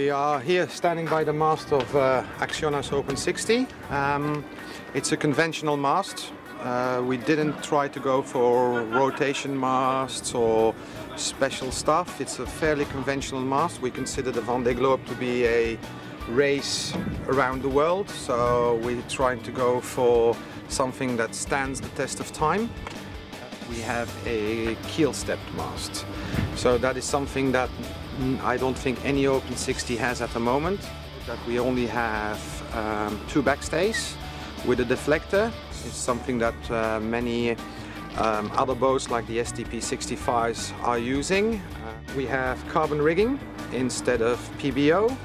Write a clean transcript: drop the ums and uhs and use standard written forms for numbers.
We are here standing by the mast of Acciona's Open 60. It's a conventional mast. We didn't try to go for rotation masts or special stuff. It's a fairly conventional mast. We consider the Vendée Globe to be a race around the world, so we're trying to go for something that stands the test of time. We have a keel-stepped mast, so that is something that I don't think any Open 60 has at the moment. That we only have two backstays with a deflector. It's something that many other boats like the STP-65s are using. We have carbon rigging instead of PBO.